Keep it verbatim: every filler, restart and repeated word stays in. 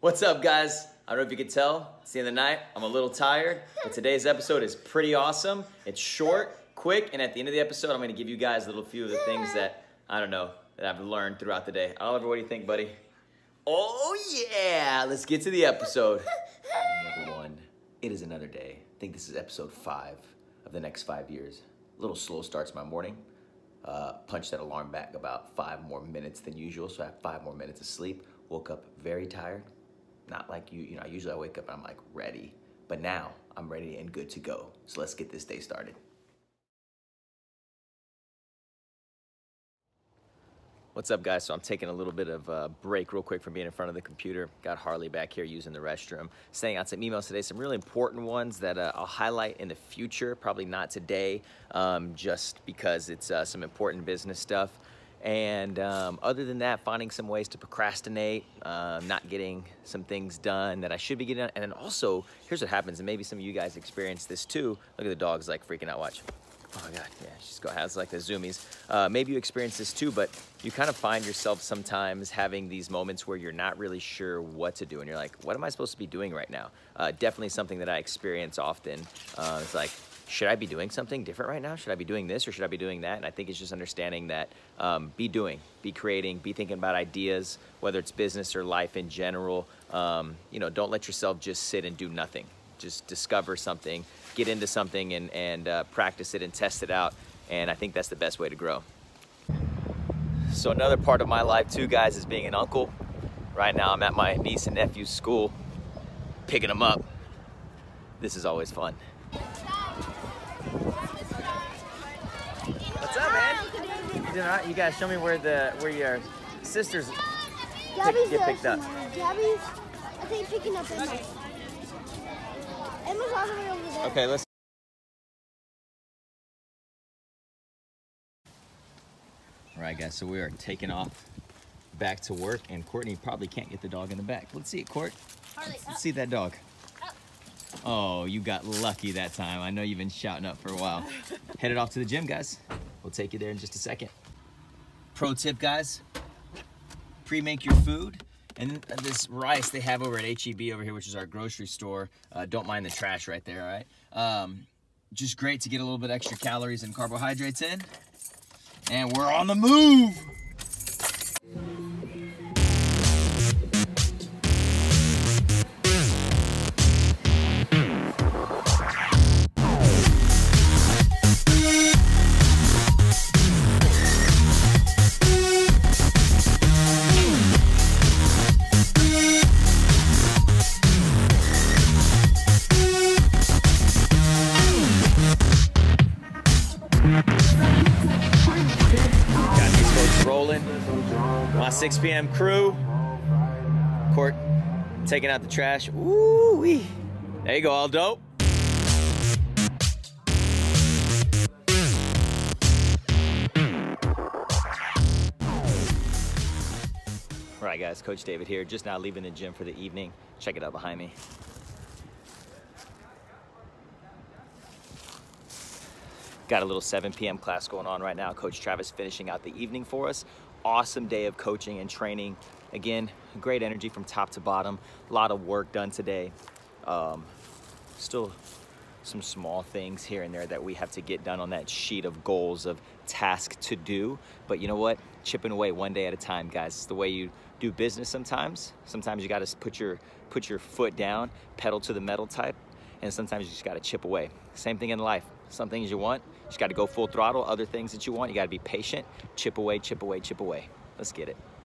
What's up, guys? I don't know if you could tell, it's the end of the night, I'm a little tired, but today's episode is pretty awesome. It's short, quick, and at the end of the episode, I'm gonna give you guys a little few of the things that, I don't know, that I've learned throughout the day. Oliver, what do you think, buddy? Oh yeah, let's get to the episode. Number one, it is another day. I think this is episode five of the next five years. A little slow starts my morning. Uh, punched that alarm back about five more minutes than usual, so I have five more minutes of sleep. Woke up very tired. Not like you, you know, usually I wake up and I'm like ready, but now I'm ready and good to go. So let's get this day started. What's up, guys? So I'm taking a little bit of a break real quick from being in front of the computer. Got Harley back here using the restroom. Sending out some emails today, some really important ones that uh, I'll highlight in the future, probably not today, um, just because it's uh, some important business stuff. And um, other than that, finding some ways to procrastinate, uh, not getting some things done that I should be getting done. And then also, here's what happens, and maybe some of you guys experience this too. Look at the dogs like freaking out, watch. Oh my God, yeah, she's got has like the zoomies. Uh, maybe you experience this too, but you kind of find yourself sometimes having these moments where you're not really sure what to do. And you're like, what am I supposed to be doing right now? Uh, definitely something that I experience often. Uh, it's like, should I be doing something different right now? Should I be doing this or should I be doing that? And I think it's just understanding that um, be doing, be creating, be thinking about ideas, whether it's business or life in general. Um, you know, don't let yourself just sit and do nothing. Just discover something, get into something and, and uh, practice it and test it out. And I think that's the best way to grow. So another part of my life too, guys, is being an uncle. Right now I'm at my niece and nephew's school, picking them up. This is always fun. What's up, man? You doing all right? You guys show me where the where your sisters pick, get picked up. Gabby's, I think, picking up Emma. Emma's all the way over there. Okay, let's. All right, guys. So we are taking off back to work, and Courtney probably can't get the dog in the back. Let's see it, Court. Harley, let's, let's see that dog. Oh, you got lucky that time. I know you've been shouting up for a while. Headed off to the gym, guys. We'll take you there in just a second. Pro tip, guys. Pre-make your food. And this rice they have over at H E B over here, which is our grocery store. Uh, don't mind the trash right there, all right? Um, just great to get a little bit extra calories and carbohydrates in. And we're on the move. My six p m crew. Court taking out the trash. Woo-wee. There you go, all dope. All right, guys, Coach David here. Just now leaving the gym for the evening. Check it out behind me. Got a little seven p m class going on right now. Coach Travis finishing out the evening for us. Awesome day of coaching and training. Again, great energy from top to bottom. A lot of work done today. Um, still some small things here and there that we have to get done on that sheet of goals of task to do. But you know what? Chipping away one day at a time, guys. It's the way you do business sometimes. Sometimes you got to put your, put your foot down, pedal to the metal type. And sometimes you just got to chip away. Same thing in life. Some things you want, you just got to go full throttle. Other things that you want, you got to be patient. Chip away, chip away, chip away. Let's get it.